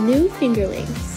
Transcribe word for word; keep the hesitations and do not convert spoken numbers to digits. the new Fingerlings.